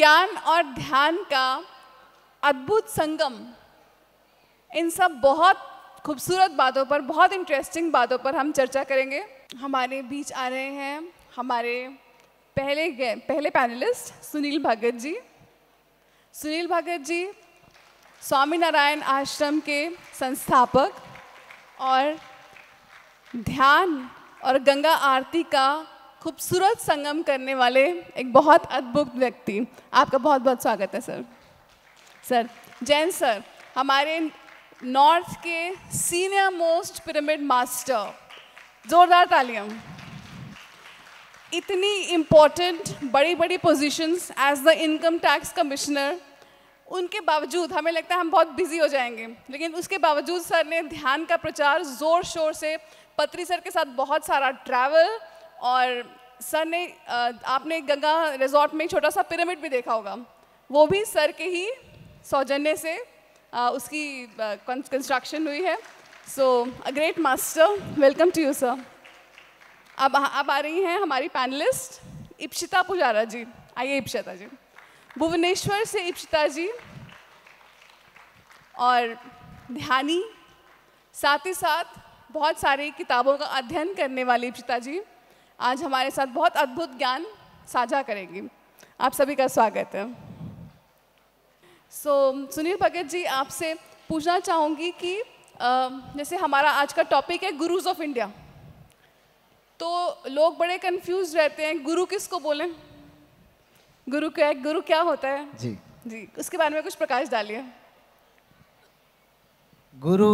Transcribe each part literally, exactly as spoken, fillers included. ज्ञान और ध्यान का अद्भुत संगम, इन सब बहुत खूबसूरत बातों पर, बहुत इंटरेस्टिंग बातों पर हम चर्चा करेंगे। हमारे बीच आ रहे हैं हमारे पहले पहले पैनलिस्ट सुनील भगत जी। सुनील भगत जी स्वामीनारायण आश्रम के संस्थापक और ध्यान और गंगा आरती का खूबसूरत संगम करने वाले एक बहुत अद्भुत व्यक्ति। आपका बहुत बहुत स्वागत है सर। सर जैन सर हमारे नॉर्थ के सीनियर मोस्ट पिरामिड मास्टर, जोरदार तालियां। इतनी इम्पोर्टेंट बड़ी बड़ी positions as the income tax commissioner, उनके बावजूद हमें लगता है हम बहुत बिजी हो जाएंगे, लेकिन उसके बावजूद सर ने ध्यान का प्रचार ज़ोर शोर से, पत्री सर के साथ बहुत सारा ट्रैवल, और सर ने आपने गंगा रिजॉर्ट में एक छोटा सा पिरामिड भी देखा होगा, वो भी सर के ही सौजन्य से उसकी कंस्ट्रक्शन हुई है। So a great master, welcome to you sir. अब अब आ रही हैं हमारी पैनलिस्ट इप्शिता पुजारा जी। आइए इप्शिता जी, भुवनेश्वर से इप्शिता जी, और ध्यानी, साथ ही साथ बहुत सारी किताबों का अध्ययन करने वाली इप्शिता जी आज हमारे साथ बहुत अद्भुत ज्ञान साझा करेंगी। आप सभी का स्वागत है। सो so, सुनील भगत जी, आपसे पूछना चाहूँगी कि जैसे हमारा आज का टॉपिक है गुरुज ऑफ इंडिया, तो लोग बड़े कंफ्यूज रहते हैं गुरु किसको बोलें, गुरु क्या है, गुरु क्या होता है। जी जी, उसके बारे में कुछ प्रकाश डालिए। गुरु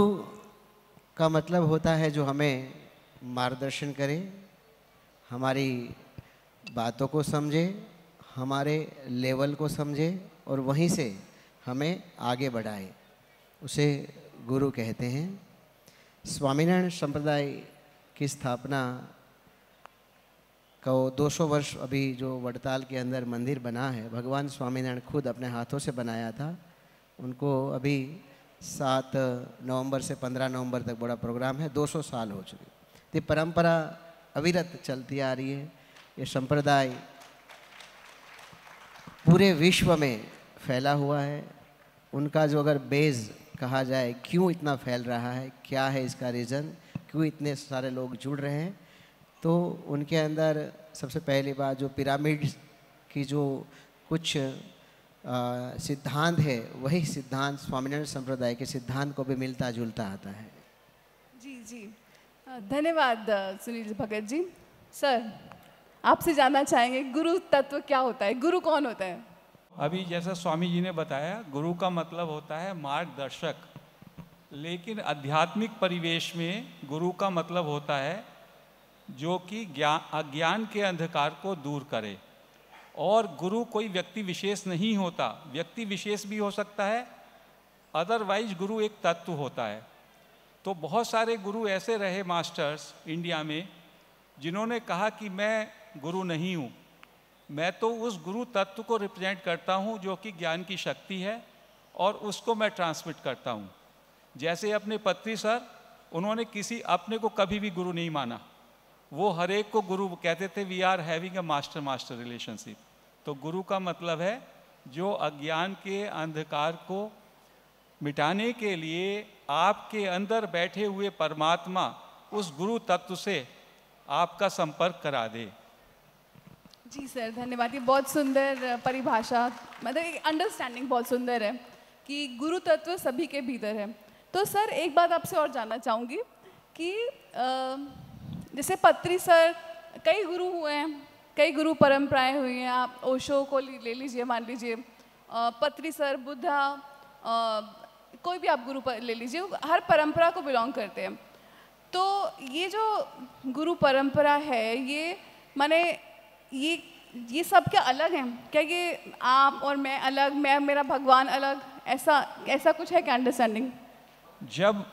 का मतलब होता है जो हमें मार्गदर्शन करे, हमारी बातों को समझे, हमारे लेवल को समझे और वहीं से हमें आगे बढ़ाए, उसे गुरु कहते हैं। स्वामीनारायण संप्रदाय की स्थापना का दो सौ वर्ष, अभी जो वडताल के अंदर मंदिर बना है, भगवान स्वामीनारायण खुद अपने हाथों से बनाया था। उनको अभी सात नवंबर से पंद्रह नवंबर तक बड़ा प्रोग्राम है। दो सौ साल हो चुके, ये परंपरा अविरत चलती आ रही है। ये संप्रदाय पूरे विश्व में फैला हुआ है। उनका जो अगर बेस कहा जाए, क्यों इतना फैल रहा है, क्या है इसका रीज़न, क्यों इतने सारे लोग जुड़ रहे हैं, तो उनके अंदर सबसे पहली बात जो पिरामिड की जो कुछ सिद्धांत है, वही सिद्धांत स्वामीनारायण संप्रदाय के सिद्धांत को भी मिलता जुलता आता है। जी जी, धन्यवाद सुनील भगत जी। सर आपसे जानना चाहेंगे गुरु तत्व क्या होता है, गुरु कौन होता है। अभी जैसा स्वामी जी ने बताया, गुरु का मतलब होता है मार्गदर्शक, लेकिन आध्यात्मिक परिवेश में गुरु का मतलब होता है जो कि ज्ञान अज्ञान के अंधकार को दूर करे। और गुरु कोई व्यक्ति विशेष नहीं होता, व्यक्ति विशेष भी हो सकता है, अदरवाइज गुरु एक तत्व होता है। तो बहुत सारे गुरु ऐसे रहे मास्टर्स इंडिया में जिन्होंने कहा कि मैं गुरु नहीं हूँ, मैं तो उस गुरु तत्व को रिप्रेजेंट करता हूँ जो कि ज्ञान की शक्ति है, और उसको मैं ट्रांसमिट करता हूँ। जैसे अपने पत्री सर, उन्होंने किसी अपने को कभी भी गुरु नहीं माना, वो हर एक को गुरु कहते थे। We are having a master master relationship. तो गुरु का मतलब है जो अज्ञान के अंधकार को मिटाने के लिए आपके अंदर बैठे हुए परमात्मा उस गुरु तत्व से आपका संपर्क करा दे। जी सर धन्यवाद, ये बहुत सुंदर परिभाषा, मतलब एक अंडरस्टैंडिंग बहुत सुंदर है कि गुरु तत्व सभी के भीतर है। तो सर एक बात आपसे और जानना चाहूँगी कि जैसे पत्री सर, कई गुरु हुए हैं, कई गुरु परंपराएं हुई हैं। आप ओशो को ले लीजिए, मान लीजिए पत्री सर, बुद्धा, कोई भी आप गुरु ले लीजिए, हर परंपरा को बिलोंग करते हैं। तो ये जो गुरु परंपरा है, ये माने ये ये सब क्या अलग हैं, क्या ये आप और मैं अलग, मैं मेरा भगवान अलग, ऐसा ऐसा कुछ है क्या अंडरस्टैंडिंग। जब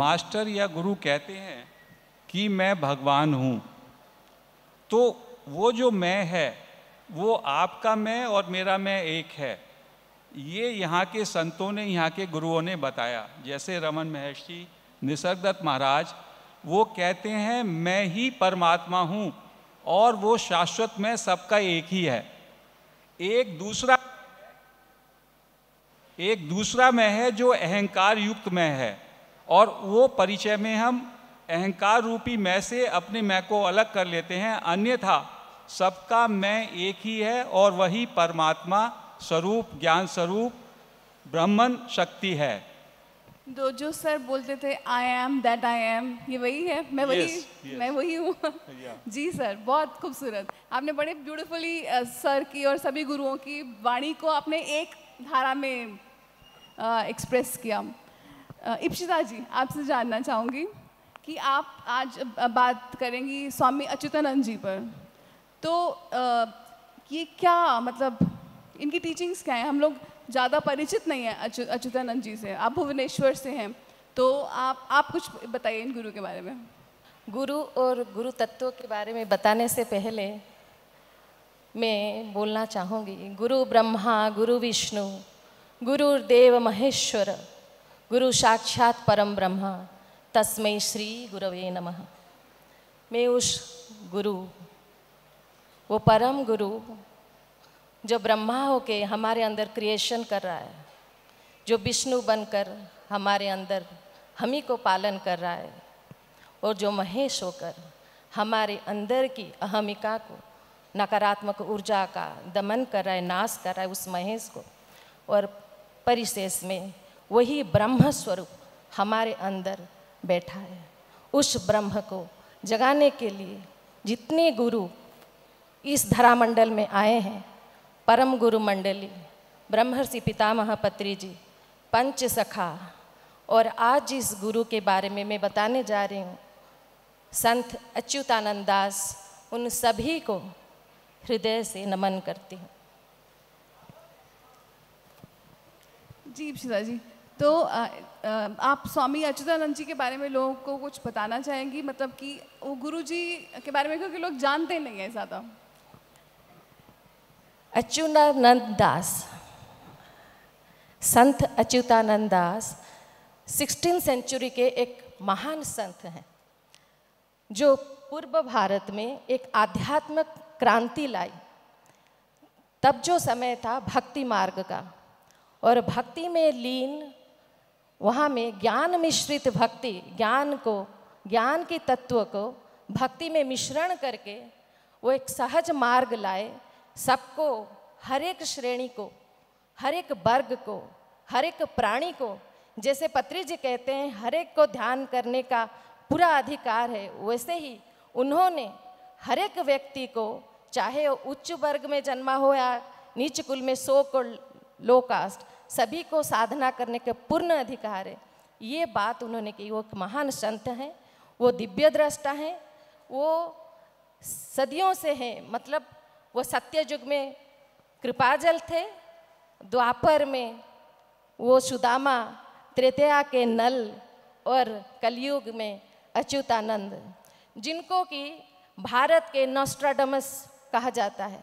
मास्टर या गुरु कहते हैं कि मैं भगवान हूँ, तो वो जो मैं है वो आपका मैं और मेरा मैं एक है। ये यहाँ के संतों ने, यहाँ के गुरुओं ने बताया। जैसे रमन महर्षि, निसर्गदत्त महाराज, वो कहते हैं मैं ही परमात्मा हूँ और वो शाश्वत में सबका एक ही है। एक दूसरा एक दूसरा मैं है जो अहंकार युक्त मैं है, और वो परिचय में हम अहंकार रूपी मैं से अपने मैं को अलग कर लेते हैं। अन्यथा सबका मैं एक ही है और वही परमात्मा स्वरूप, ज्ञान स्वरूप ब्राह्मण शक्ति है। जो जो सर बोलते थे I am that I am, ये वही है, मैं वही yes, yes. मैं वही हूँ। yeah. जी सर, बहुत खूबसूरत। आपने बड़े ब्यूटीफुली सर की और सभी गुरुओं की वाणी को आपने एक धारा में एक्सप्रेस किया। इप्शिता जी, आपसे जानना चाहूँगी कि आप आज बात करेंगी स्वामी अच्युतानंद जी पर, तो आ, ये क्या मतलब इनकी टीचिंग्स क्या हैं? हम लोग ज़्यादा परिचित नहीं है अच्यु अच्युतानंद जी से। आप भुवनेश्वर से हैं, तो आप आप कुछ बताइए इन गुरु के बारे में। गुरु और गुरु तत्वों के बारे में बताने से पहले मैं बोलना चाहूँगी, गुरु ब्रह्मा गुरु विष्णु गुरुर्देव महेश्वर गुरु साक्षात परम ब्रह्मा तस्मै श्री गुरवे नमः। मैं उस गुरु, वो परम गुरु जो ब्रह्मा होके हमारे अंदर क्रिएशन कर रहा है, जो विष्णु बनकर हमारे अंदर हम ही को पालन कर रहा है, और जो महेश होकर हमारे अंदर की अहमिका को, नकारात्मक ऊर्जा का दमन कर रहा है, नाश कर रहा है उस महेश को। और परिशेष में वही ब्रह्म स्वरूप हमारे अंदर बैठा है। उस ब्रह्म को जगाने के लिए जितने गुरु इस धरामंडल में आए हैं, परम गुरु मंडली, ब्रह्मर्षि पितामह पत्रीजी, पंच सखा, और आज इस गुरु के बारे में मैं बताने जा रही हूँ, संत अच्युतानंद दास, उन सभी को हृदय से नमन करती हूँ। जी इप्सिता जी, तो आ, आ, आप स्वामी अच्युतानंद जी के बारे में लोगों को कुछ बताना चाहेंगी, मतलब कि वो गुरु जी के बारे में, क्योंकि लोग जानते नहीं हैं ज़्यादा। अच्युतानंद दास, संत अच्युतानंद दास सिक्सटीन सेंचुरी के एक महान संत हैं, जो पूर्व भारत में एक आध्यात्मिक क्रांति लाई। तब जो समय था भक्ति मार्ग का, और भक्ति में लीन, वहाँ में ज्ञान मिश्रित भक्ति, ज्ञान को, ज्ञान के तत्व को भक्ति में मिश्रण करके वो एक सहज मार्ग लाए, सबको, हर एक श्रेणी को, हर एक वर्ग को, हर एक प्राणी को, जैसे पत्रीजी कहते हैं हर एक को ध्यान करने का पूरा अधिकार है, वैसे ही उन्होंने हर एक व्यक्ति को, चाहे वो उच्च वर्ग में जन्मा हो या नीच कुल में, सो को लो कास्ट, सभी को साधना करने के पूर्ण अधिकार है। ये बात उन्होंने की। वो एक महान संत हैं, वो दिव्य द्रष्टा हैं, वो सदियों से हैं, मतलब वो सत्ययुग में कृपाजल थे, द्वापर में वो सुदामा, त्रेतया के नल, और कलयुग में अच्युतानंद, जिनको कि भारत के नॉस्ट्राडमस कहा जाता है।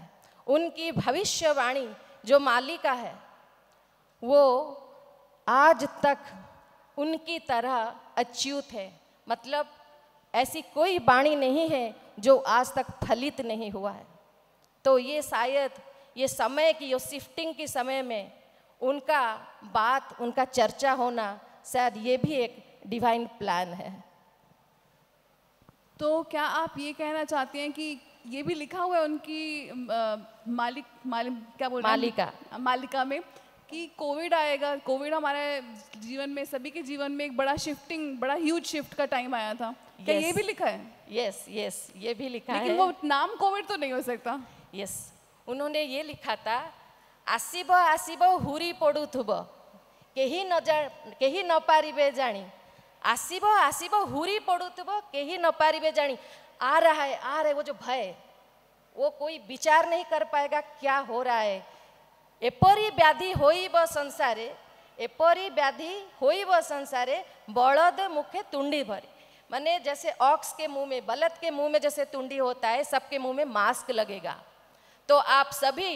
उनकी भविष्यवाणी जो मालिका है, वो आज तक उनकी तरह अच्युत है, मतलब ऐसी कोई वाणी नहीं है जो आज तक फलित नहीं हुआ है। तो ये शायद ये समय की, ये शिफ्टिंग के समय में उनका बात, उनका चर्चा होना, शायद ये भी एक डिवाइन प्लान है। तो क्या आप ये कहना चाहते हैं कि ये भी लिखा हुआ है उनकी आ, मालिक मालिक क्या बोल रहे हैं, मालिका मालिका में, कि कोविड आएगा, कोविड हमारे जीवन में, सभी के जीवन में एक बड़ा शिफ्टिंग, बड़ा ह्यूज शिफ्ट का टाइम आया था। yes. क्या ये भी लिखा है? यस yes, यस yes, ये भी लिखा लेकिन है, लेकिन वो नाम कोविड तो नहीं हो सकता। Yes yes. उन्होंने ये लिखा था, आसिब आसिब हुरी पड़ुथुब केही न जा केही न पारिबे जानी, आसिब आसिब हुरी पड़ुथुब केही न पारिबे जानी। आ रहा है, आ रहा है, वो जो भय, वो कोई विचार नहीं कर पाएगा क्या हो रहा है। एपरी व्याधि होइब संसारे, एपरी व्याधि होइब संसारे बलद मुखे तुंडी भरे, माने जैसे ऑक्स के मुंह में, बलद के मुंह में जैसे तुंडी होता है, सबके मुंह में मास्क लगेगा। तो आप सभी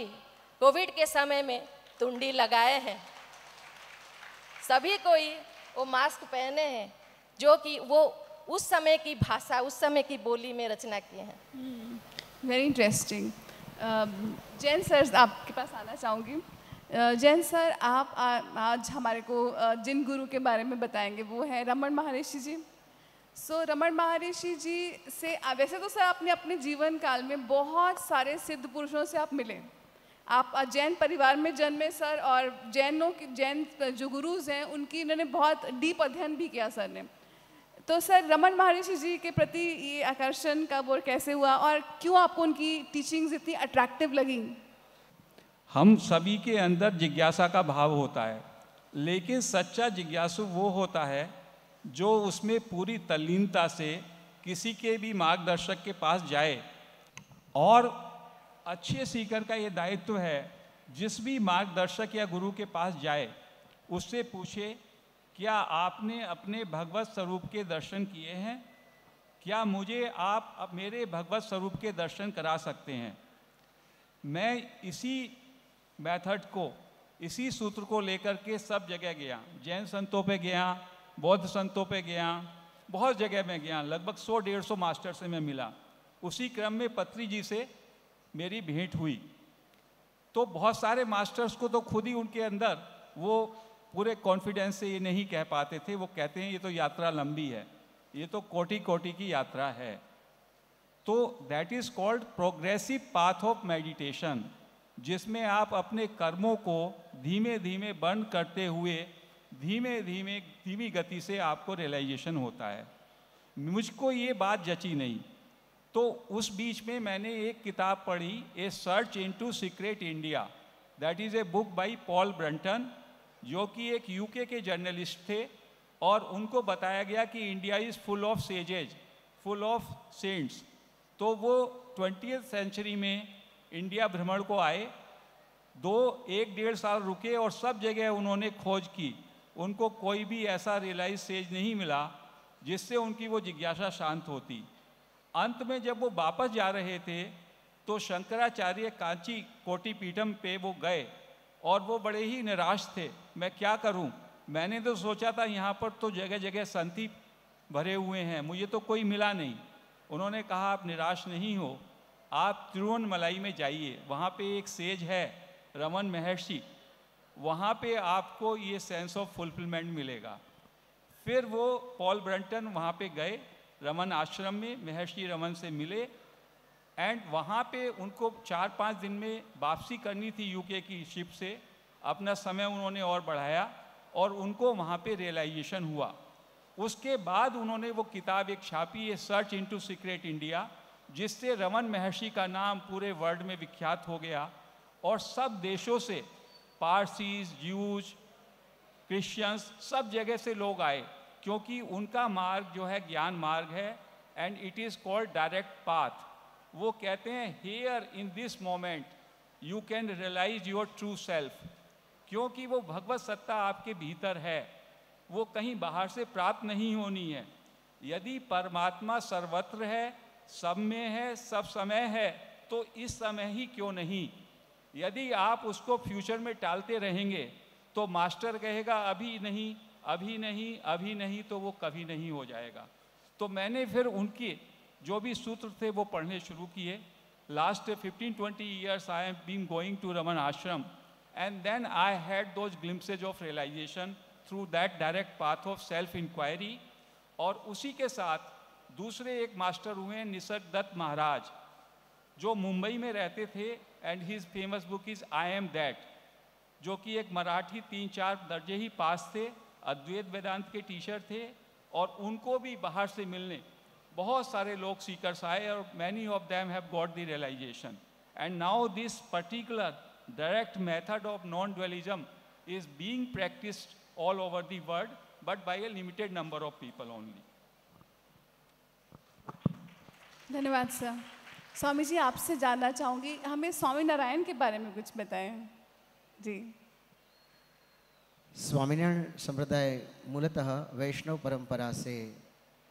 कोविड के समय में तुंडी लगाए हैं, सभी कोई वो मास्क पहने हैं, जो कि वो उस समय की भाषा, उस समय की बोली में रचना किए हैं। Very interesting. जैन सर, आपके पास आना चाहूँगी। जैन सर, आप आ, आज हमारे को जिन गुरु के बारे में बताएंगे वो है रमण महर्षि जी. सो so, रमण महर्षि जी से वैसे तो सर आपने अपने जीवन काल में बहुत सारे सिद्ध पुरुषों से आप मिले. आप जैन परिवार में जन्मे सर, और जैनों के जैन जो गुरुज हैं उनकी इन्होंने बहुत डीप अध्ययन भी किया सर ने. तो सर रमण महर्षि जी के प्रति ये आकर्षण कब और कैसे हुआ, और क्यों आपको उनकी टीचिंग्स इतनी अट्रैक्टिव लगी? हम सभी के अंदर जिज्ञासा का भाव होता है, लेकिन सच्चा जिज्ञासु वो होता है जो उसमें पूरी तल्लीनता से किसी के भी मार्गदर्शक के पास जाए. और अच्छे सीकर का ये दायित्व है, जिस भी मार्गदर्शक या गुरु के पास जाए उससे पूछे, क्या आपने अपने भगवत स्वरूप के दर्शन किए हैं? क्या मुझे आप अब मेरे भगवत स्वरूप के दर्शन करा सकते हैं? मैं इसी मेथड को, इसी सूत्र को लेकर के सब जगह गया. जैन संतों पे गया, बौद्ध संतों पे गया, बहुत जगह में गया. लगभग सौ डेढ़ सौ मास्टर से मैं मिला. उसी क्रम में पत्री जी से मेरी भेंट हुई. तो बहुत सारे मास्टर्स को तो खुद ही उनके अंदर वो पूरे कॉन्फिडेंस से ये नहीं कह पाते थे. वो कहते हैं ये तो यात्रा लंबी है, ये तो कोटि कोटि की यात्रा है. तो that is called progressive path of meditation, जिसमें आप अपने कर्मों को धीमे धीमे बर्न करते हुए धीमे धीमे धीमी गति से आपको रियलाइजेशन होता है. मुझको ये बात जची नहीं, तो उस बीच में मैंने एक किताब पढ़ी, a search into secret India. That is a book by Paul Brunton, जो कि एक यूके के जर्नलिस्ट थे, और उनको बताया गया कि India is full of sages, full of saints. तो वो ट्वेंटियथ सेंचुरी में इंडिया भ्रमण को आए, दो एक डेढ़ साल रुके और सब जगह उन्होंने खोज की. उनको कोई भी ऐसा रियलाइज सेज नहीं मिला जिससे उनकी वो जिज्ञासा शांत होती. अंत में जब वो वापस जा रहे थे तो शंकराचार्य कांची कोटिपीठम पे वो गए, और वो बड़े ही निराश थे. मैं क्या करूं, मैंने तो सोचा था यहाँ पर तो जगह जगह संती भरे हुए हैं, मुझे तो कोई मिला नहीं. उन्होंने कहा आप निराश नहीं हो, आप तिरुवन्नमलाई में जाइए. वहाँ पे एक सेज है रमन महर्षि, वहाँ पे आपको ये सेंस ऑफ फुलफिलमेंट मिलेगा. फिर वो पॉल ब्रंटन वहाँ पे गए, रमन आश्रम में महर्षि रमन से मिले, एंड वहाँ पे उनको चार पाँच दिन में वापसी करनी थी यूके की शिप से. अपना समय उन्होंने और बढ़ाया और उनको वहाँ पे रियलाइजेशन हुआ. उसके बाद उन्होंने वो किताब एक छापी, ये सर्च इनटू सीक्रेट इंडिया, जिससे रमन महर्षि का नाम पूरे वर्ल्ड में विख्यात हो गया. और सब देशों से पारसीज, ज्यूज, क्रिश्चियंस, सब जगह से लोग आए, क्योंकि उनका मार्ग जो है ज्ञान मार्ग है. And it is called direct path. वो कहते हैं here in this moment you can realise your true self, क्योंकि वो भगवत सत्ता आपके भीतर है, वो कहीं बाहर से प्राप्त नहीं होनी है. यदि परमात्मा सर्वत्र है, सब में है, सब समय है, तो इस समय ही क्यों नहीं? यदि आप उसको फ्यूचर में टालते रहेंगे तो मास्टर कहेगा अभी नहीं, अभी नहीं, अभी नहीं, तो वो कभी नहीं हो जाएगा. तो मैंने फिर उनकी जो भी सूत्र थे वो पढ़ने शुरू किए. Last fifteen twenty years I have been going to Raman आश्रम, and then I had those glimpses of realisation through that direct path of self inquiry. और उसी के साथ दूसरे एक मास्टर हुए निसर्गदत्त महाराज, जो मुंबई में रहते थे, and his famous book is I am that, जो कि एक मराठी तीन चार दर्जे ही पास थे, अद्वैत वेदांत के टीचर थे. और उनको भी बाहर से मिलने बहुत सारे लोग सीकर्स आए, और many of them have got the realisation. And now this particular direct method of non dualism is being practised all over the world, but by a limited number of people only. धन्यवाद sir. Swami ji, आपसे जानना चाहूँगी, हमें स्वामीनारायण के बारे में कुछ बताएं जी. स्वामीनारायण संप्रदाय मूलतः वैष्णव परंपरा से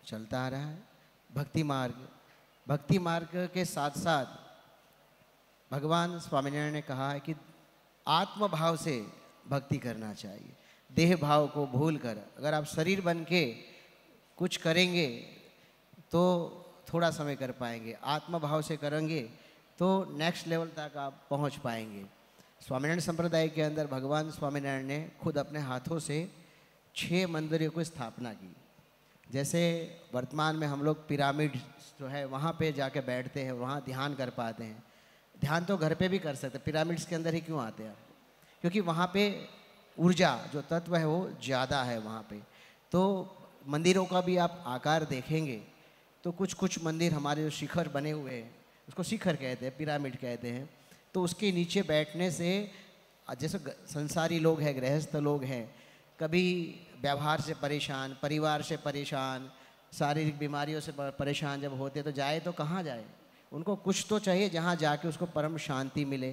चलता आ रहा है. भक्ति मार्ग, भक्ति मार्ग के साथ साथ भगवान स्वामीनारायण ने कहा है कि आत्म भाव से भक्ति करना चाहिए. देह भाव को भूल कर अगर आप शरीर बन के कुछ करेंगे तो थोड़ा समय कर पाएंगे, आत्म भाव से करेंगे तो नेक्स्ट लेवल तक आप पहुंच पाएंगे. स्वामीनारायण संप्रदाय के अंदर भगवान स्वामीनारायण ने खुद अपने हाथों से छः मंदिरों की स्थापना की। जैसे वर्तमान में हम लोग पिरामिड जो है वहाँ पे जाके बैठते हैं, वहाँ ध्यान कर पाते हैं। ध्यान तो घर पे भी कर सकते हैं, पिरामिड्स के अंदर ही क्यों आते हैं? क्योंकि वहाँ पे ऊर्जा जो तत्व है वो ज़्यादा है वहाँ पे। तो मंदिरों का भी आप आकार देखेंगे तो कुछ कुछ मंदिर हमारे जो शिखर बने हुए हैं, उसको शिखर कहते हैं, पिरामिड कहते हैं, तो उसके नीचे बैठने से जैसे संसारी लोग हैं, गृहस्थ लोग हैं, कभी व्यवहार से परेशान, परिवार से परेशान, शारीरिक बीमारियों से परेशान जब होते तो जाए तो कहाँ जाए? उनको कुछ तो चाहिए जहाँ जाके उसको परम शांति मिले।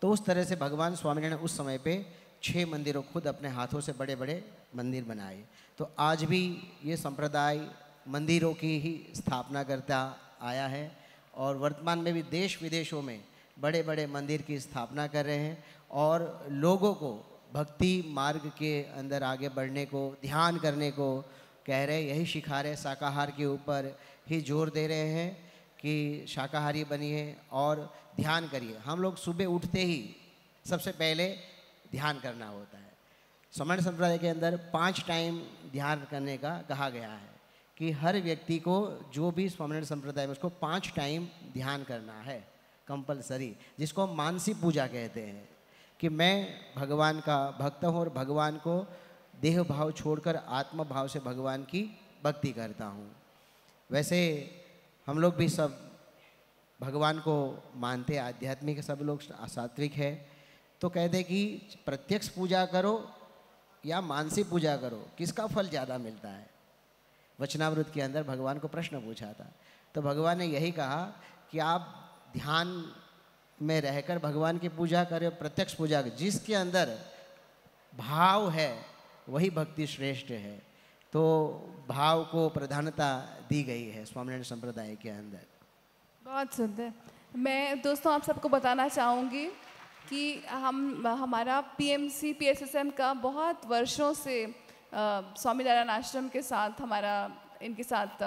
तो उस तरह से भगवान स्वामीनारायण उस समय पे छः मंदिरों खुद अपने हाथों से बड़े बड़े मंदिर बनाए। तो आज भी ये संप्रदाय मंदिरों की ही स्थापना करता आया है और वर्तमान में भी देश विदेशों में बड़े बड़े मंदिर की स्थापना कर रहे हैं और लोगों को भक्ति मार्ग के अंदर आगे बढ़ने को, ध्यान करने को कह रहे, यही सिखा रहे। शाकाहार के ऊपर ही जोर दे रहे हैं कि शाकाहारी बनिए और ध्यान करिए। हम लोग सुबह उठते ही सबसे पहले ध्यान करना होता है। स्वामीनारायण संप्रदाय के अंदर पांच टाइम ध्यान करने का कहा गया है कि हर व्यक्ति को जो भी स्वामीनारायण संप्रदाय में उसको पांच टाइम ध्यान करना है कंपलसरी, जिसको हम मानसिक पूजा कहते हैं कि मैं भगवान का भक्त हूँ और भगवान को देह भाव छोड़कर आत्म भाव से भगवान की भक्ति करता हूँ। वैसे हम लोग भी सब भगवान को मानते हैं, आध्यात्मिक सब लोग सात्विक है, तो कहते कि प्रत्यक्ष पूजा करो या मानसिक पूजा करो, किसका फल ज़्यादा मिलता है? वचनामृत के अंदर भगवान को प्रश्न पूछा था तो भगवान ने यही कहा कि आप ध्यान में रहकर भगवान की पूजा करें, प्रत्यक्ष पूजा करें, जिसके अंदर भाव है वही भक्ति श्रेष्ठ है। तो भाव को प्रधानता दी गई है स्वामीनारायण संप्रदाय के अंदर। बहुत सुंदर। मैं दोस्तों आप सबको बताना चाहूँगी कि हम हमारा पीएमसी पीएसएसएम का बहुत वर्षों से स्वामीनारायण आश्रम के साथ हमारा इनके साथ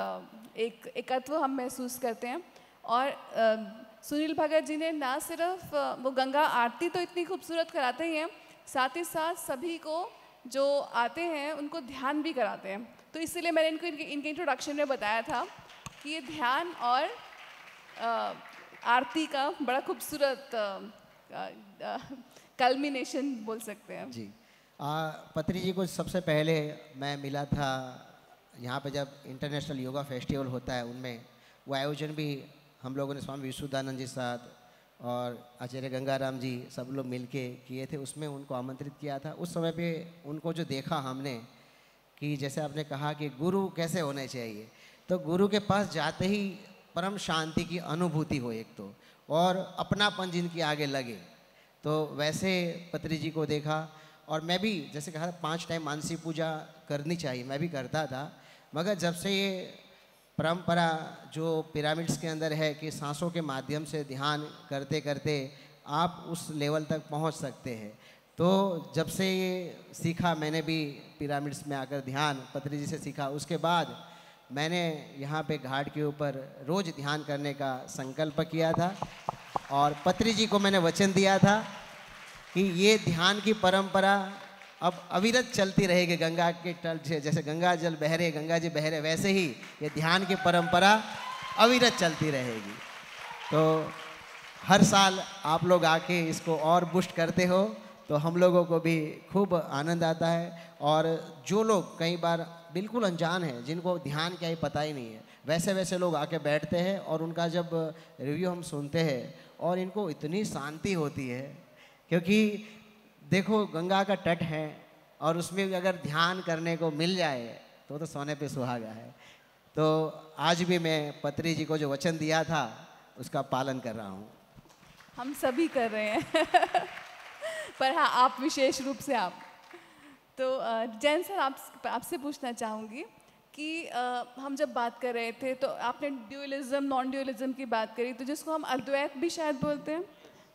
एक एकत्व हम महसूस करते हैं। और आ, सुनील भगत जी ने ना सिर्फ वो गंगा आरती तो इतनी खूबसूरत कराते ही हैं, साथ ही साथ सभी को जो आते हैं उनको ध्यान भी कराते हैं। तो इसलिए मैंने इनको इनके इनके इंट्रोडक्शन में बताया था कि ये ध्यान और आरती का बड़ा खूबसूरत कल्मिनेशन बोल सकते हैं। जी पत्री जी को सबसे पहले मैं मिला था यहाँ पे, जब इंटरनेशनल योगा फेस्टिवल होता है उनमें, वो आयोजन भी हम लोगों ने स्वामी विशुद्धानंद जी साथ और आचार्य गंगाराम जी सब लोग मिलके किए थे, उसमें उनको आमंत्रित किया था। उस समय पे उनको जो देखा हमने कि जैसे आपने कहा कि गुरु कैसे होने चाहिए, तो गुरु के पास जाते ही परम शांति की अनुभूति हो एक तो, और अपनापन जिनकी आगे लगे। तो वैसे पत्री जी को देखा और मैं भी जैसे कहा पाँच टाइम मानसिक पूजा करनी चाहिए, मैं भी करता था, मगर जब से ये परंपरा जो पिरामिड्स के अंदर है कि सांसों के माध्यम से ध्यान करते करते आप उस लेवल तक पहुंच सकते हैं, तो जब से ये सीखा मैंने भी पिरामिड्स में आकर ध्यान पत्री जी से सीखा। उसके बाद मैंने यहाँ पे घाट के ऊपर रोज़ ध्यान करने का संकल्प किया था और पत्री जी को मैंने वचन दिया था कि ये ध्यान की परंपरा अब अविरत चलती रहेगी। गंगा के तल से जैसे गंगा जल बह रहे, गंगा जी बह रहे, वैसे ही ये ध्यान की परंपरा अविरत चलती रहेगी। तो हर साल आप लोग आके इसको और बूस्ट करते हो तो हम लोगों को भी खूब आनंद आता है। और जो लोग कई बार बिल्कुल अनजान हैं, जिनको ध्यान क्या ही पता ही नहीं है, वैसे वैसे लोग आके बैठते हैं और उनका जब रिव्यू हम सुनते हैं और इनको इतनी शांति होती है, क्योंकि देखो गंगा का तट है और उसमें भी अगर ध्यान करने को मिल जाए तो तो सोने पे सुहागा है। तो आज भी मैं पत्री जी को जो वचन दिया था उसका पालन कर रहा हूँ। हम सभी कर रहे हैं पर हाँ आप विशेष रूप से आप तो जैन सर आप आपसे पूछना चाहूँगी कि आ, हम जब बात कर रहे थे तो आपने ड्यूअलिज्म नॉन ड्यूअलिज्म की बात करी, तो जिसको हम अद्वैत भी शायद बोलते हैं,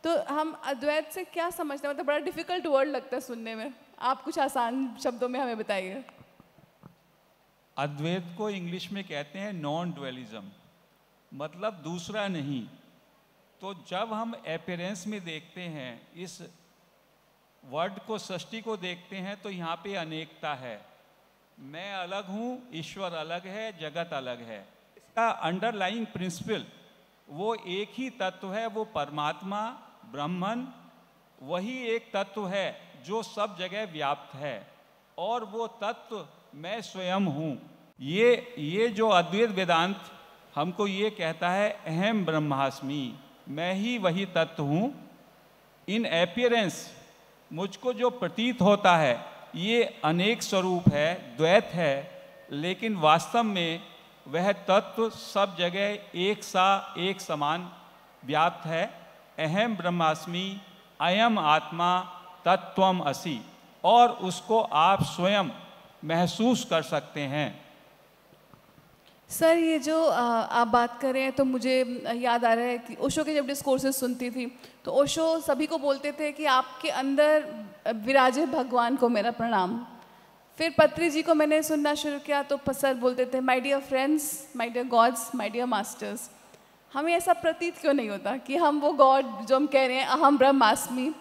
तो हम अद्वैत से क्या समझते हैं? मतलब बड़ा डिफिकल्ट वर्ड लगता है सुनने में, आप कुछ आसान शब्दों में हमें बताइए। अद्वैत को इंग्लिश में कहते हैं नॉन ड्वेलिज्म, मतलब दूसरा नहीं। तो जब हम अपीयरेंस में देखते हैं, इस वर्ड को, सृष्टि को देखते हैं, तो यहाँ पे अनेकता है। मैं अलग हूँ, ईश्वर अलग है, जगत अलग है। इसका अंडरलाइंग प्रिंसिपल वो एक ही तत्व है, वो परमात्मा ब्रह्मन, वही एक तत्व है जो सब जगह व्याप्त है, और वो तत्व मैं स्वयं हूँ। ये ये जो अद्वैत वेदांत हमको ये कहता है, अहम ब्रह्मास्मि, मैं ही वही तत्व हूँ। इन अपीयरेंस मुझको जो प्रतीत होता है ये अनेक स्वरूप है, द्वैत है, लेकिन वास्तव में वह तत्व सब जगह एक सा एक समान व्याप्त है। अहम ब्रह्मास्मि, अयम आत्मा तत्त्वम असि, और उसको आप स्वयं महसूस कर सकते हैं। सर, ये जो आप बात कर रहे हैं तो मुझे याद आ रहा है कि ओशो के जब डिस्कोर्सेस सुनती थी तो ओशो सभी को बोलते थे कि आपके अंदर विराजे भगवान को मेरा प्रणाम। फिर पत्री जी को मैंने सुनना शुरू किया तो सर बोलते थे, my dear friends, my dear gods, my dear masters. हमें ऐसा प्रतीत क्यों नहीं होता कि हम वो गॉड जो हम कह रहे हैं, अहम ब्रह्मास्मि,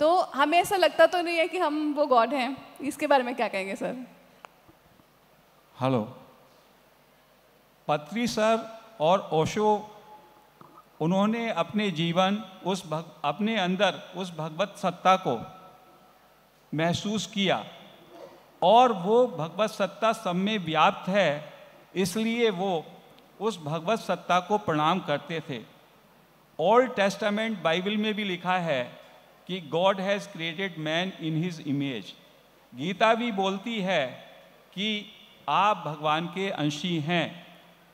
तो हमें ऐसा लगता तो नहीं है कि हम वो गॉड हैं? इसके बारे में क्या कहेंगे सर? हेलो, पत्री सर और ओशो, उन्होंने अपने जीवन उस भग, अपने अंदर उस भगवत सत्ता को महसूस किया, और वो भगवत सत्ता सब में व्याप्त है, इसलिए वो उस भगवत सत्ता को प्रणाम करते थे। ओल्ड टेस्टामेंट बाइबल में भी लिखा है कि God has created man in his image. Gita भी बोलती है कि आप भगवान के अंशी हैं,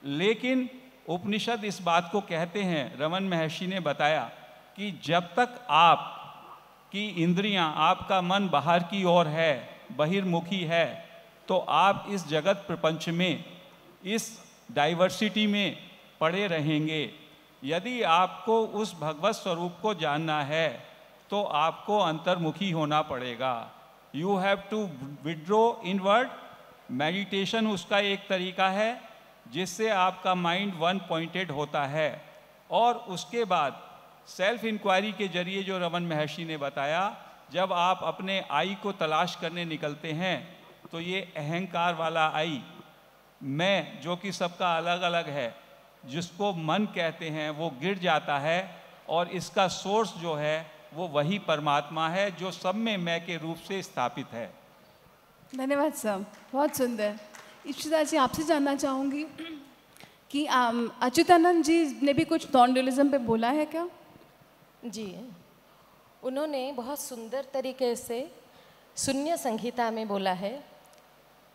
लेकिन उपनिषद इस बात को कहते हैं, रमन महर्षि ने बताया कि जब तक आप की इंद्रियां, आपका मन बाहर की ओर है, बहिर्मुखी है, तो आप इस जगत प्रपंच में, इस डाइवर्सिटी में पड़े रहेंगे। यदि आपको उस भगवत स्वरूप को जानना है तो आपको अंतर्मुखी होना पड़ेगा। You have to withdraw inward. Meditation उसका एक तरीका है जिससे आपका माइंड वन पॉइंटेड होता है, और उसके बाद सेल्फ इंक्वायरी के जरिए, जो रमन महर्षि ने बताया, जब आप अपने आई को तलाश करने निकलते हैं तो ये अहंकार वाला आई, मैं, जो कि सबका अलग अलग है, जिसको मन कहते हैं, वो गिर जाता है, और इसका सोर्स जो है वो वही परमात्मा है जो सब में मैं के रूप से स्थापित है। धन्यवाद सर, बहुत सुंदर। इप्शिता जी, आपसे जानना चाहूँगी कि अच्युतानंद जी ने भी कुछ नॉन ड्यूलिज्म पे बोला है क्या? जी, उन्होंने बहुत सुंदर तरीके से शून्य संहिता में बोला है।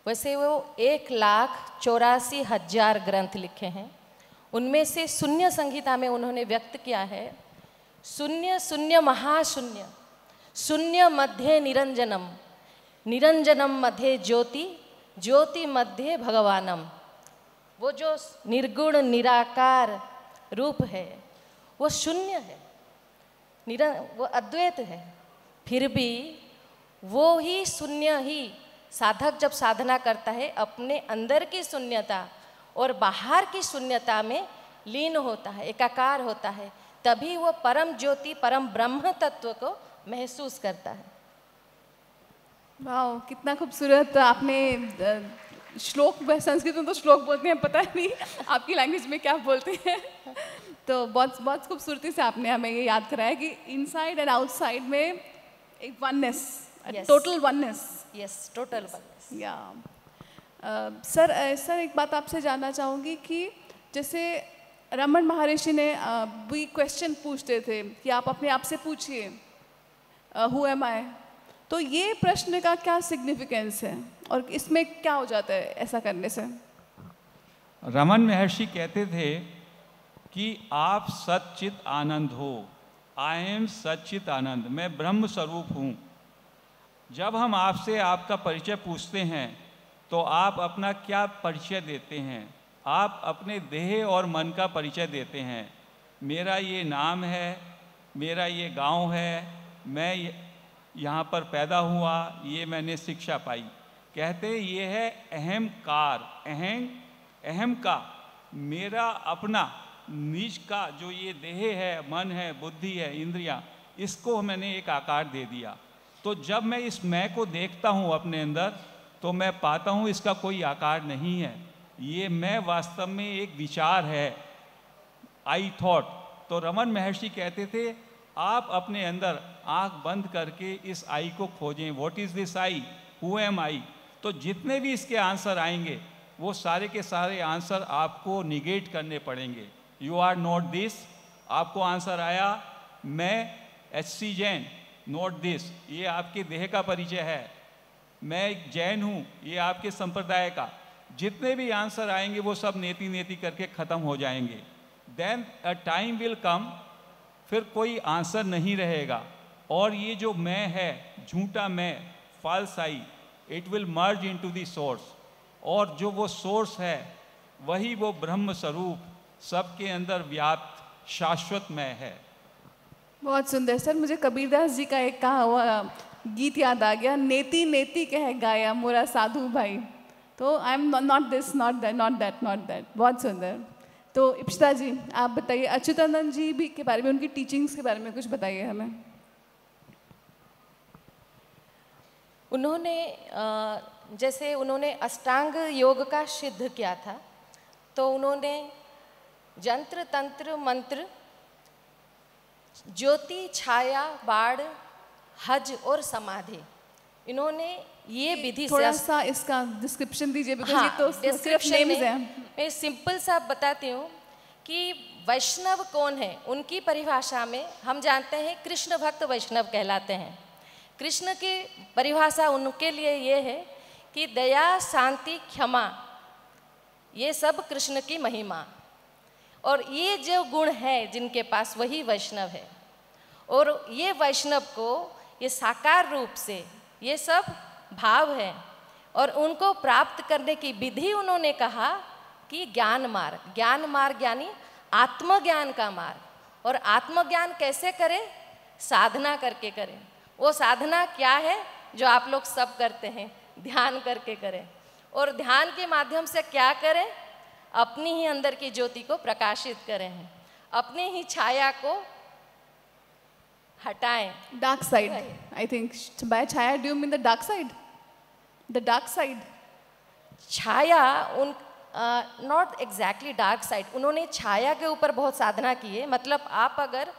वैसे वो एक लाख चौरासी हजार ग्रंथ लिखे हैं, उनमें से शून्य संहिता में उन्होंने व्यक्त किया है, शून्य शून्य महाशून्य, शून्य मध्य निरंजनम, निरंजनम मध्य ज्योति, ज्योति मध्य भगवानम। वो जो निर्गुण निराकार रूप है वो शून्य है, निर वो अद्वैत है, फिर भी वो ही शून्य ही, साधक जब साधना करता है अपने अंदर की शून्यता और बाहर की शून्यता में लीन होता है, एकाकार होता है, तभी वो परम ज्योति, परम ब्रह्म तत्व को महसूस करता है। वाह, कितना खूबसूरत आपने श्लोक, संस्कृत में तो श्लोक बोलते हैं, पता नहीं आपकी लैंग्वेज में क्या बोलते हैं। तो बहुत बहुत खूबसूरती से आपने हमें ये याद कराया कि इनसाइड एंड आउटसाइड में एक oneness, total oneness. Yes, total oneness. या सर, सर एक बात आपसे जानना चाहूँगी कि जैसे रमन महर्षि ने भी क्वेश्चन पूछते थे कि आप अपने आप से पूछिए, हु एम आई, तो ये प्रश्न का क्या सिग्निफिकेंस है और इसमें क्या हो जाता है ऐसा करने से? रमन महर्षि कहते थे कि आप सच्चित आनंद हो, आई एम सच्चित आनंद, मैं ब्रह्म स्वरूप हूँ। जब हम आपसे आपका परिचय पूछते हैं तो आप अपना क्या परिचय देते हैं? आप अपने देह और मन का परिचय देते हैं। मेरा ये नाम है, मेरा ये गांव है, मैं यहाँ पर पैदा हुआ, ये मैंने शिक्षा पाई। कहते ये है अहंकार, अहं अहम का, मेरा अपना, निज का जो ये देह है, मन है, बुद्धि है, इंद्रियां, इसको मैंने एक आकार दे दिया। तो जब मैं इस मैं को देखता हूँ अपने अंदर तो मैं पाता हूँ इसका कोई आकार नहीं है। ये मैं वास्तव में एक विचार है, आई थॉट। तो रमन महर्षि कहते थे आप अपने अंदर आँख बंद करके इस आई को खोजें। What is this I, who am I. तो जितने भी इसके आंसर आएंगे वो सारे के सारे आंसर आपको निगेट करने पड़ेंगे। You are not this. आपको आंसर आया मैं H C Jain, not this. ये आपके देह का परिचय है। मैं एक जैन हूँ, ये आपके संप्रदाय का। जितने भी आंसर आएंगे वो सब नेति नेति करके ख़त्म हो जाएंगे। Then a time will come, फिर कोई आंसर नहीं रहेगा और ये जो मैं है, झूठा मैं, false I, it will merge into the source. और जो वो सोर्स है वही वो ब्रह्म स्वरूप सबके अंदर व्याप्त शाश्वत मैं है। बहुत सुंदर सर। मुझे कबीरदास जी का एक कहा हुआ गीत याद आ गया, नेति नेति कह गाया मोरा साधु भाई। तो I am not this, not that, not that, not that. बहुत सुंदर। तो इप्सिता जी आप बताइए, अच्युतानंद जी भी के बारे में, उनकी टीचिंग्स के बारे में कुछ बताइए हमें। उन्होंने जैसे उन्होंने अष्टांग योग का सिद्ध किया था तो उन्होंने जंत्र तंत्र मंत्र, ज्योति छाया बाण, हज और समाधि, इन्होंने ये विधि। थोड़ा सा इसका डिस्क्रिप्शन दीजिए बिकॉज़ ये तो सिर्फ नेम्स हैं। मैं सिंपल सा बताती हूँ कि वैष्णव कौन है। उनकी परिभाषा में हम जानते हैं कृष्ण भक्त वैष्णव कहलाते हैं। कृष्ण की परिभाषा उनके लिए ये है कि दया, शांति, क्षमा, ये सब कृष्ण की महिमा। और ये जो गुण है जिनके पास वही वैष्णव है। और ये वैष्णव को ये साकार रूप से ये सब भाव है और उनको प्राप्त करने की विधि उन्होंने कहा कि ज्ञान मार्ग। ज्ञान मार्ग यानी आत्मज्ञान का मार्ग। और आत्मज्ञान कैसे करें? साधना करके करें। वो साधना क्या है? जो आप लोग सब करते हैं, ध्यान करके करें। और ध्यान के माध्यम से क्या करें? अपनी ही अंदर की ज्योति को प्रकाशित करें, अपनी ही छाया को हटाएं। Dark side, I think by Chhaya do you mean the dark side? The dark side छाया उन नॉट एग्जैक्टली डार्क साइड। उन्होंने छाया के ऊपर बहुत साधना की है। मतलब आप अगर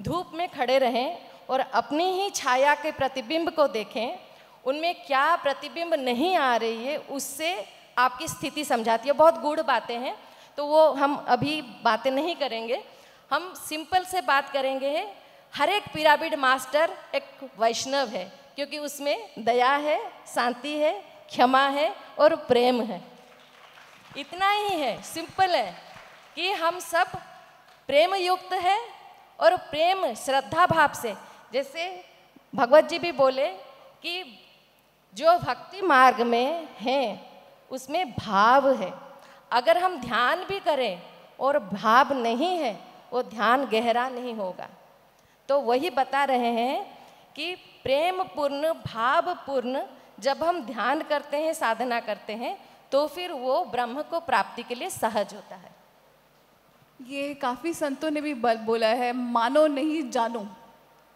धूप में खड़े रहें और अपनी ही छाया के प्रतिबिंब को देखें, उनमें क्या प्रतिबिंब नहीं आ रही है, उससे आपकी स्थिति समझाती है। बहुत गूढ़ बातें हैं तो वो हम अभी बातें नहीं करेंगे। हम सिंपल से बात करेंगे है, हर एक पिरामिड मास्टर एक वैष्णव है क्योंकि उसमें दया है, शांति है, क्षमा है और प्रेम है। इतना ही है, सिंपल है कि हम सब प्रेम युक्त है और प्रेम श्रद्धा भाव से। जैसे भगवत जी भी बोले कि जो भक्ति मार्ग में हैं उसमें भाव है। अगर हम ध्यान भी करें और भाव नहीं है वो ध्यान गहरा नहीं होगा। तो वही बता रहे हैं कि प्रेम पूर्ण, भाव पूर्ण जब हम ध्यान करते हैं, साधना करते हैं, तो फिर वो ब्रह्म को प्राप्ति के लिए सहज होता है। ये काफ़ी संतों ने भी बोला है, मानो नहीं जानो।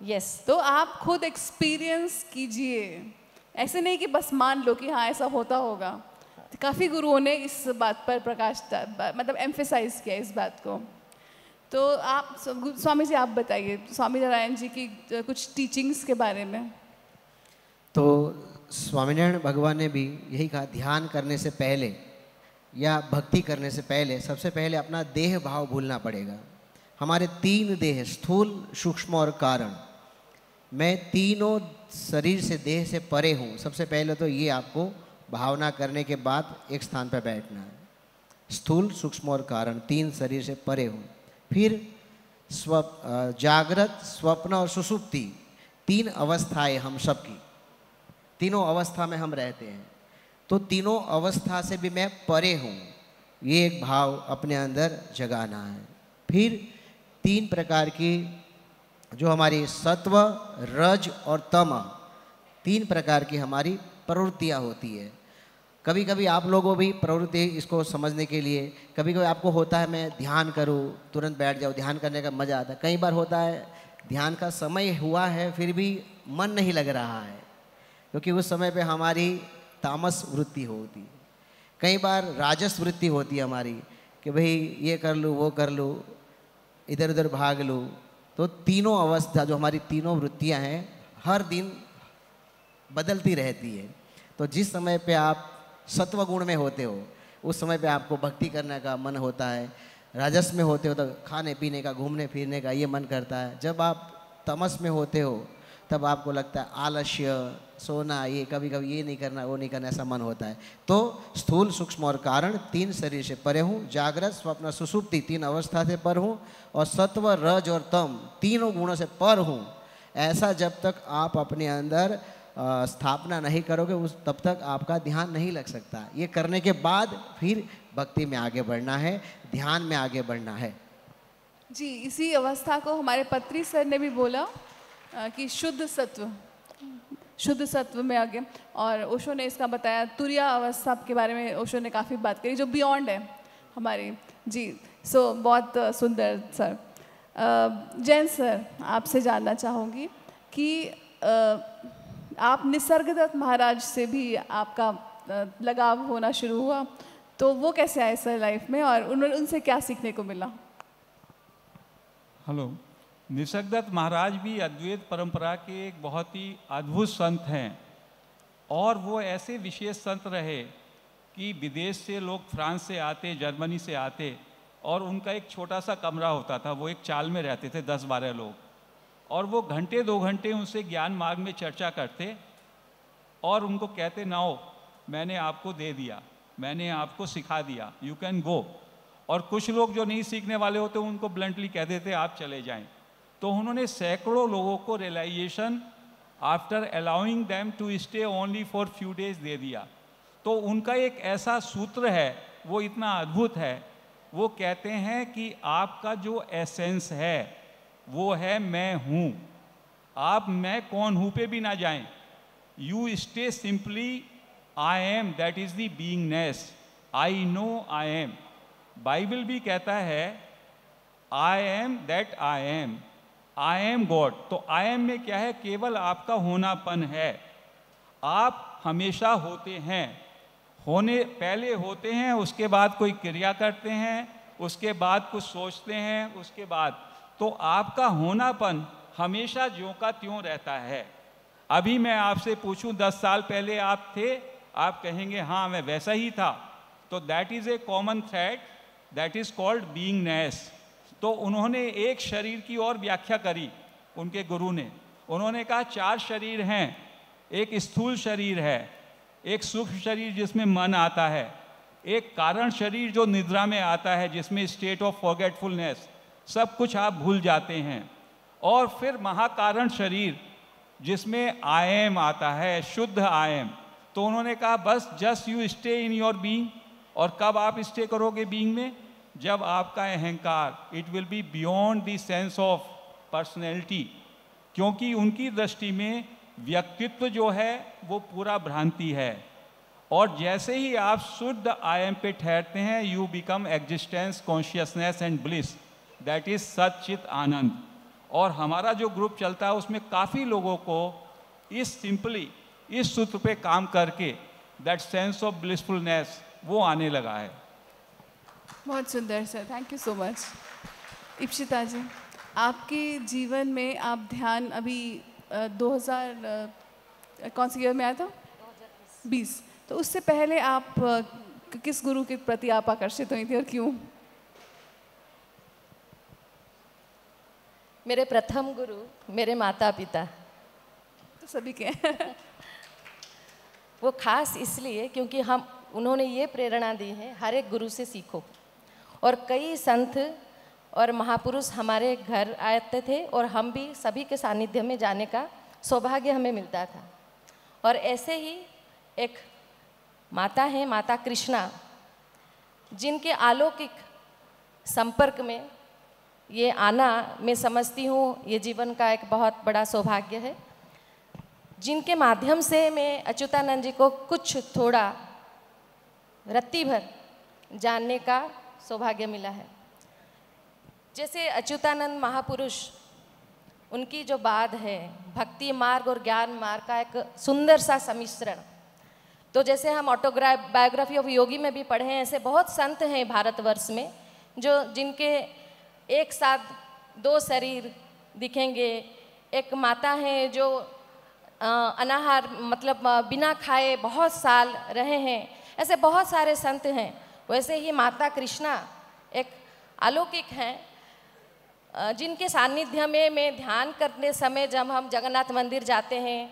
Yes yes. तो आप खुद एक्सपीरियंस कीजिए, ऐसे नहीं कि बस मान लो कि हाँ ऐसा होता होगा। काफ़ी गुरुओं ने इस बात पर प्रकाश मतलब एम्फेसाइज किया इस बात को। तो आप स्वामी जी आप बताइए स्वामीनारायण जी की कुछ टीचिंग्स के बारे में। तो स्वामीनारायण भगवान ने भी यही कहा, ध्यान करने से पहले या भक्ति करने से पहले सबसे पहले अपना देह भाव भूलना पड़ेगा। हमारे तीन देह, स्थूल, सूक्ष्म और कारण। मैं तीनों शरीर से, देह से परे हूँ। सबसे पहले तो ये आपको भावना करने के बाद एक स्थान पर बैठना है। स्थूल, सूक्ष्म और कारण, तीन शरीर से परे हूँ। फिर स्व जागृत, स्वप्न और सुसुप्ति, तीन अवस्थाएं हम सबकी, तीनों अवस्था में हम रहते हैं। तो तीनों अवस्था से भी मैं परे हूँ, ये एक भाव अपने अंदर जगाना है। फिर तीन प्रकार की जो हमारी सत्व, रज और तम, तीन प्रकार की हमारी प्रवृत्तियाँ होती है। कभी कभी आप लोगों भी प्रवृत्ति इसको समझने के लिए, कभी कभी आपको होता है मैं ध्यान करूं, तुरंत बैठ जाओ, ध्यान करने का मज़ा आता है। कई बार होता है ध्यान का समय हुआ है फिर भी मन नहीं लग रहा है, क्योंकि उस समय पे हमारी तामस वृत्ति होती है। कई बार राजस वृत्ति होती है हमारी कि भाई ये कर लूँ, वो कर लूँ, इधर उधर भाग लूँ। तो तीनों अवस्था जो हमारी तीनों वृत्तियाँ हैं हर दिन बदलती रहती है। तो जिस समय पे आप सत्वगुण में होते हो उस समय पे आपको भक्ति करने का मन होता है, राजस में होते हो तो खाने पीने का, घूमने फिरने का ये मन करता है। जब आप तमस में होते हो तब आपको लगता है आलस्य, सोना, ये कभी कभी ये नहीं करना, वो नहीं करना, ऐसा मन होता है। तो स्थूल, सूक्ष्म और कारण तीन शरीर से परे हूँ, जागृत, स्वप्न, सुसुप्ति तीन अवस्था से पर हूँ और सत्व, रज और तम तीनों गुणों से पर हूँ। ऐसा जब तक आप अपने अंदर आ, स्थापना नहीं करोगे उस तब तक आपका ध्यान नहीं लग सकता। ये करने के बाद फिर भक्ति में आगे बढ़ना है, ध्यान में आगे बढ़ना है। जी, इसी अवस्था को हमारे पत्री सर ने भी बोला कि शुद्ध सत्व, शुद्ध सत्व में आगे। और ओशो ने इसका बताया, तुरिया अवस्था के बारे में ओशो ने काफ़ी बात करी जो बियॉन्ड है हमारी। जी, सो बहुत सुंदर सर। जैन सर, आपसे जानना चाहूँगी कि आ, आप निसर्गदत्त महाराज से भी आपका लगाव होना शुरू हुआ, तो वो कैसे आए सर लाइफ में और उन्होंने उनसे क्या सीखने को मिला? हेलो, निसर्गदत्त महाराज भी अद्वैत परंपरा के एक बहुत ही अद्भुत संत हैं और वो ऐसे विशेष संत रहे कि विदेश से लोग फ्रांस से आते, जर्मनी से आते और उनका एक छोटा सा कमरा होता था, वो एक चाल में रहते थे दस बारह लोग और वो घंटे दो घंटे उनसे ज्ञान मार्ग में चर्चा करते और उनको कहते नाओ मैंने आपको दे दिया, मैंने आपको सिखा दिया, यू कैन गो। और कुछ लोग जो नहीं सीखने वाले होते उनको ब्लंटली कह देते आप चले जाएं। तो उन्होंने सैकड़ों लोगों को realisation after allowing them to stay only for few days दे दिया। तो उनका एक ऐसा सूत्र है, वो इतना अद्भुत है, वो कहते हैं कि आपका जो एसेंस है वो है मैं हूँ। आप मैं कौन हूँ पे भी ना जाएं। You stay simply I am, that is the beingness, I know I am. Bible भी कहता है I am that I am, I am God. तो आई एम में क्या है, केवल आपका होनापन है। आप हमेशा होते हैं, होने पहले होते हैं, उसके बाद कोई क्रिया करते हैं, उसके बाद कुछ सोचते हैं, उसके बाद। तो आपका होनापन हमेशा ज्यों का त्यों रहता है। अभी मैं आपसे पूछूं दस साल पहले आप थे, आप कहेंगे हाँ मैं वैसा ही था। तो that is a common thread, that is called beingness. तो उन्होंने एक शरीर की और व्याख्या करी, उनके गुरु ने। उन्होंने कहा चार शरीर हैं, एक स्थूल शरीर है, एक सूक्ष्म शरीर जिसमें मन आता है, एक कारण शरीर जो निद्रा में आता है जिसमें स्टेट ऑफ फॉरगेटफुलनेस, सब कुछ आप भूल जाते हैं, और फिर महाकारण शरीर जिसमें आई एम आता है, शुद्ध आई एम। तो उन्होंने कहा बस just you stay in your being. और कब आप स्टे करोगे बीइंग में? जब आपका अहंकार, it will be beyond the sense of personality. क्योंकि उनकी दृष्टि में व्यक्तित्व जो है वो पूरा भ्रांति है और जैसे ही आप शुद्ध आई एम पे ठहरते हैं you become existence, consciousness and bliss, that is sachchit anand. और हमारा जो ग्रुप चलता है उसमें काफ़ी लोगों को इस सिंपली इस सूत्र पे काम करके दैट सेंस ऑफ ब्लिसफुलनेस वो आने लगा है। बहुत सुंदर sir, thank you so much. Ipsita ji, आपके जीवन में आप ध्यान अभी दो हज़ार कौन से ईयर में आया था? बीस। तो उससे पहले आप किस गुरु के प्रति आप आकर्षित हुई थी और क्यों? मेरे प्रथम गुरु मेरे माता पिता, तो सभी के वो खास इसलिए क्योंकि हम उन्होंने ये प्रेरणा दी है हर एक गुरु से सीखो। और कई संत और महापुरुष हमारे घर आते थे और हम भी सभी के सानिध्य में जाने का सौभाग्य हमें मिलता था। और ऐसे ही एक माता है, माता कृष्णा, जिनके अलौकिक संपर्क में ये आना मैं समझती हूँ ये जीवन का एक बहुत बड़ा सौभाग्य है, जिनके माध्यम से मैं अच्युतानंद जी को कुछ थोड़ा रत्ती भर जानने का सौभाग्य मिला है। जैसे अच्युतानंद महापुरुष, उनकी जो बात है भक्ति मार्ग और ज्ञान मार्ग का एक सुंदर सा समिश्रण, तो जैसे हम ऑटोग्रा बायोग्राफी ऑफ योगी में भी पढ़े हैं, ऐसे बहुत संत हैं भारतवर्ष में जो जिनके एक साथ दो शरीर दिखेंगे। एक माता हैं जो अनाहार मतलब बिना खाए बहुत साल रहे हैं, ऐसे बहुत सारे संत हैं। वैसे ही माता कृष्णा एक अलौकिक हैं जिनके सान्निध्य में मैं ध्यान करने समय जब हम जगन्नाथ मंदिर जाते हैं,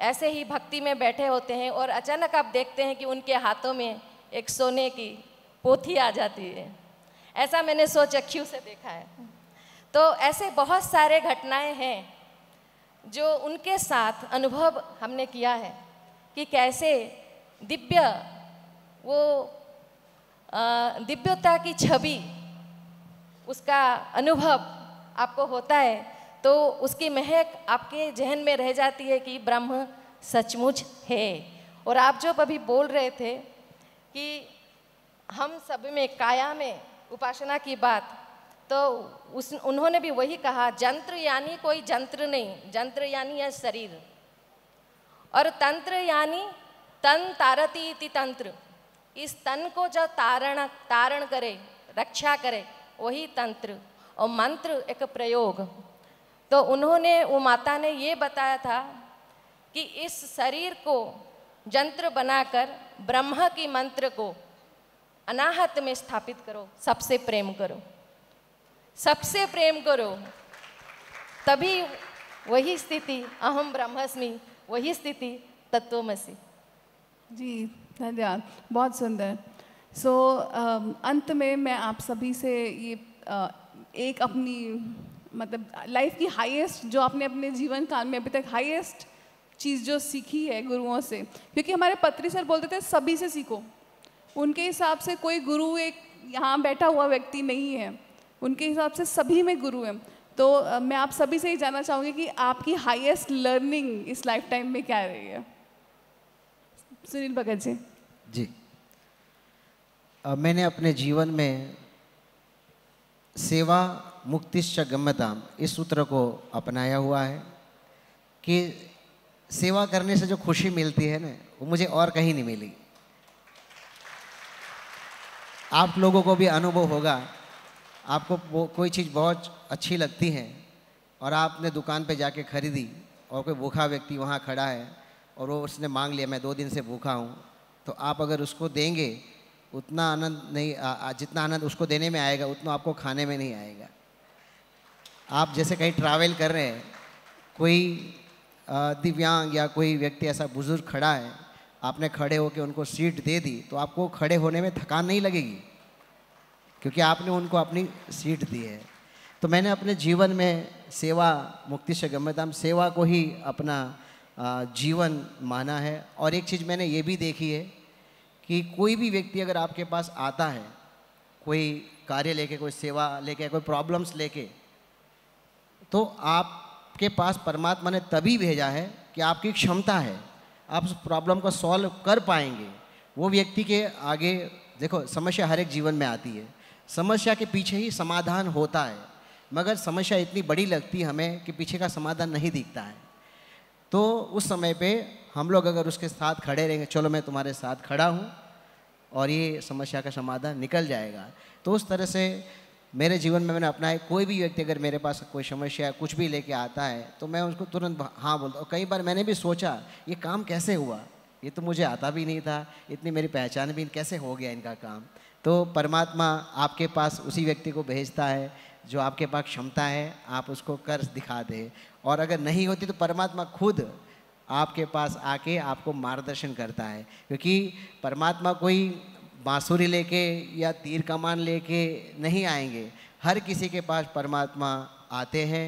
ऐसे ही भक्ति में बैठे होते हैं और अचानक आप देखते हैं कि उनके हाथों में एक सोने की पोथी आ जाती है। ऐसा मैंने स्वचक्षु से देखा है। तो ऐसे बहुत सारे घटनाएं हैं जो उनके साथ अनुभव हमने किया है कि कैसे दिव्य वो दिव्यता की छवि, उसका अनुभव आपको होता है तो उसकी महक आपके जहन में रह जाती है कि ब्रह्म सचमुच है। और आप जो अभी बोल रहे थे कि हम सब में काया में उपासना की बात, तो उस उन्होंने भी वही कहा, जंत्र यानी कोई जंत्र नहीं, जंत्र यानी है शरीर, और तंत्र यानी तन तारती इति तंत्र, इस तन को जो तारण तारण करे, रक्षा करे, वही तंत्र, और मंत्र एक प्रयोग। तो उन्होंने, वो माता ने ये बताया था कि इस शरीर को जंत्र बनाकर ब्रह्म की मंत्र को अनाहत में स्थापित करो, सबसे प्रेम करो, सबसे प्रेम करो, तभी वही स्थिति अहम ब्रह्मास्मि, वही स्थिति तत्वमसि। जी धन्यवाद, बहुत सुंदर। सो so, uh, अंत में मैं आप सभी से ये uh, एक अपनी मतलब लाइफ की हाईएस्ट, जो आपने अपने जीवन काल में अभी तक हाईएस्ट चीज़ जो सीखी है गुरुओं से, क्योंकि हमारे पत्री सर बोलते थे सभी से सीखो, उनके हिसाब से कोई गुरु एक यहाँ बैठा हुआ व्यक्ति नहीं है, उनके हिसाब से सभी में गुरु हैं। तो आ, मैं आप सभी से ही जानना चाहूँगी कि आपकी हाईएस्ट लर्निंग इस लाइफ टाइम में क्या रही है। सुनील भगत जी। जी आ, मैंने अपने जीवन में सेवा मुक्तिश्च गम्यताम इस सूत्र को अपनाया हुआ है कि सेवा करने से जो खुशी मिलती है ना, वो मुझे और कहीं नहीं मिली। आप लोगों को भी अनुभव होगा, आपको वो कोई चीज़ बहुत अच्छी लगती है और आपने दुकान पे जाके खरीदी और कोई भूखा व्यक्ति वहाँ खड़ा है और वो उसने मांग लिया, मैं दो दिन से भूखा हूँ, तो आप अगर उसको देंगे उतना आनंद नहीं आ, आ, जितना आनंद उसको देने में आएगा उतना आपको खाने में नहीं आएगा। आप जैसे कहीं ट्रैवल कर रहे हैं, कोई दिव्यांग या कोई व्यक्ति ऐसा बुजुर्ग खड़ा है, आपने खड़े होकर उनको सीट दे दी, तो आपको खड़े होने में थकान नहीं लगेगी क्योंकि आपने उनको अपनी सीट दी है। तो मैंने अपने जीवन में सेवा मुक्ति से गम्यताम, सेवा को ही अपना जीवन माना है। और एक चीज़ मैंने ये भी देखी है कि कोई भी व्यक्ति अगर आपके पास आता है, कोई कार्य लेके, कोई सेवा लेके, कोई प्रॉब्लम्स लेके, तो आपके पास परमात्मा ने तभी भेजा है कि आपकी क्षमता है, आप उस प्रॉब्लम को सॉल्व कर पाएंगे। वो व्यक्ति के आगे देखो, समस्या हर एक जीवन में आती है, समस्या के पीछे ही समाधान होता है, मगर समस्या इतनी बड़ी लगती है हमें कि पीछे का समाधान नहीं दिखता है। तो उस समय पे हम लोग अगर उसके साथ खड़े रहेंगे, चलो मैं तुम्हारे साथ खड़ा हूँ और ये समस्या का समाधान निकल जाएगा। तो उस तरह से मेरे जीवन में मैंने अपना है, कोई भी व्यक्ति अगर मेरे पास कोई समस्या कुछ भी लेके आता है तो मैं उसको तुरंत हाँ बोलता हूँ। कई बार मैंने भी सोचा ये काम कैसे हुआ, ये तो मुझे आता भी नहीं था, इतनी मेरी पहचान भी, कैसे हो गया इनका काम। तो परमात्मा आपके पास उसी व्यक्ति को भेजता है जो आपके पास क्षमता है, आप उसको कर दिखा दे, और अगर नहीं होती तो परमात्मा खुद आपके पास आके आपको मार्गदर्शन करता है। क्योंकि परमात्मा कोई बांसुरी लेके या तीर कमान लेके नहीं आएंगे, हर किसी के पास परमात्मा आते हैं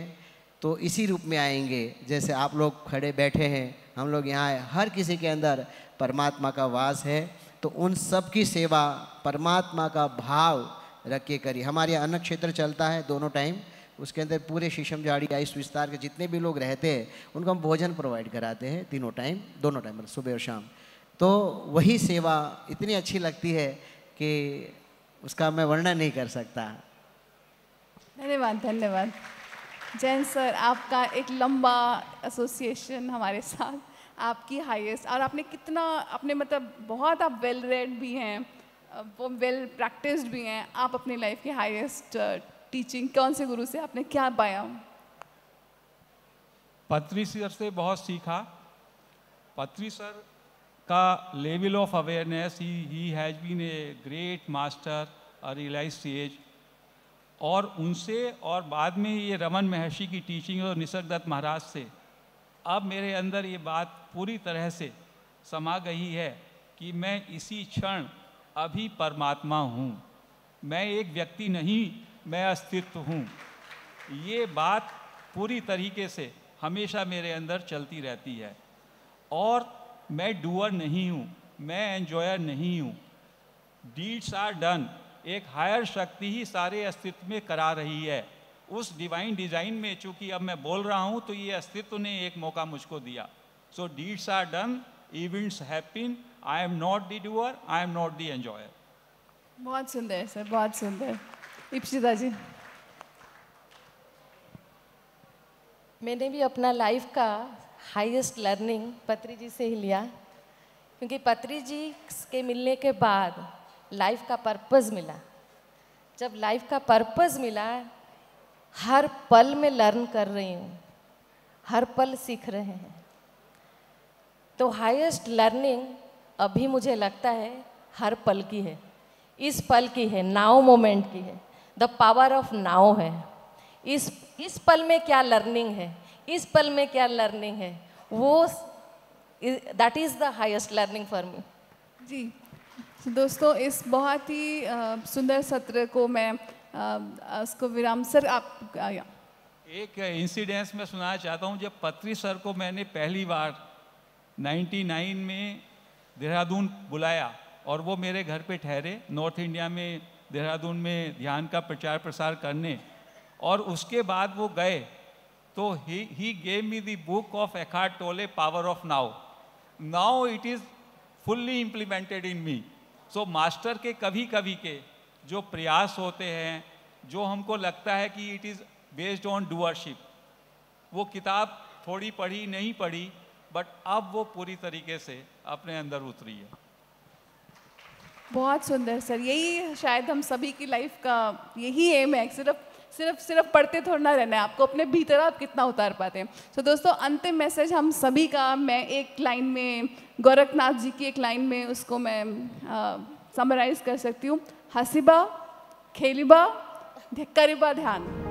तो इसी रूप में आएंगे। जैसे आप लोग खड़े बैठे हैं, हम लोग यहाँ आए, हर किसी के अंदर परमात्मा का वास है। तो उन सब की सेवा परमात्मा का भाव रख के करिए। हमारे अन्न क्षेत्र चलता है दोनों टाइम, उसके अंदर पूरे शीशम झाड़ी या इस विस्तार के जितने भी लोग रहते हैं उनको हम भोजन प्रोवाइड कराते हैं तीनों टाइम, दोनों टाइम, सुबह और शाम। तो वही सेवा इतनी अच्छी लगती है कि उसका मैं वर्णन नहीं कर सकता। धन्यवाद धन्यवाद जैन सर, आपका एक लंबा एसोसिएशन हमारे साथ, आपकी हाईएस्ट, और आपने कितना आपने मतलब बहुत आप वेल रेड भी हैं, वो वेल प्रैक्टिस्ड भी हैं। आप अपनी लाइफ की हाईएस्ट टीचिंग कौन से गुरु से आपने क्या पाया? पत्री सर से बहुत सीखा। पत्री सर का level of awareness, he has been a great master और रियलाइज सेज, और उनसे और बाद में ये रमन महर्षि की टीचिंग और निसर्गदत्त महाराज से अब मेरे अंदर ये बात पूरी तरह से समा गई है कि मैं इसी क्षण अभी परमात्मा हूँ, मैं एक व्यक्ति नहीं, मैं अस्तित्व हूँ। ये बात पूरी तरीके से हमेशा मेरे अंदर चलती रहती है। और मैं डूअर नहीं हूँ, मैं एंजॉयर नहीं हूँ। डीड्स आर डन, एक हायर शक्ति ही सारे अस्तित्व में करा रही है। उस डिवाइन डिज़ाइन में चूँकि अब मैं बोल रहा हूँ तो ये अस्तित्व ने एक मौका मुझको दिया। So deeds are done, events happen, I am not the doer, I am not the enjoyer. बहुत सुंदर सर, बहुत सुंदर। इप्सिता जी, मैंने भी अपना लाइफ का हाईएस्ट लर्निंग पत्रीजी से ही लिया, क्योंकि पत्रीजी के मिलने के बाद लाइफ का पर्पस मिला। जब लाइफ का पर्पस मिला, हर पल में लर्न कर रही हूँ, हर पल सीख रहे हैं। तो हाईएस्ट लर्निंग अभी मुझे लगता है हर पल की है, इस पल की है, नाउ मोमेंट की है। द पावर ऑफ नाउ है। इस इस पल में क्या लर्निंग है, इस पल में क्या लर्निंग है, वो that is the highest learning for me. जी दोस्तों, इस बहुत ही सुंदर सत्र को मैं आ, उसको विराम। सर आप आ, एक इंसिडेंस मैं सुनाना चाहता हूँ। जब पत्री सर को मैंने पहली बार नाइन्टी नाइन में देहरादून बुलाया और वो मेरे घर पे ठहरे नॉर्थ इंडिया में, देहरादून में ध्यान का प्रचार प्रसार करने, और उसके बाद वो गए तो he he gave me the book of Eckhart Tolle, Power of Now. Now it is fully implemented in me. So master के कभी कभी के जो प्रयास होते हैं, जो हमको लगता है कि it is based on doership, वो किताब थोड़ी पढ़ी नहीं पढ़ी, but अब वो पूरी तरीके से अपने अंदर उतरी है। बहुत सुंदर सर, यही शायद हम सभी की लाइफ का यही एम है। सिर्फ सिर्फ सिर्फ पढ़ते थोड़ा ना रहना है, आपको अपने भीतर आप कितना उतार पाते हैं। तो so, दोस्तों अंतिम मैसेज हम सभी का, मैं एक लाइन में गोरखनाथ जी की एक लाइन में उसको मैं समराइज कर सकती हूँ। हसीबा खेलिबा करिबा ध्यान।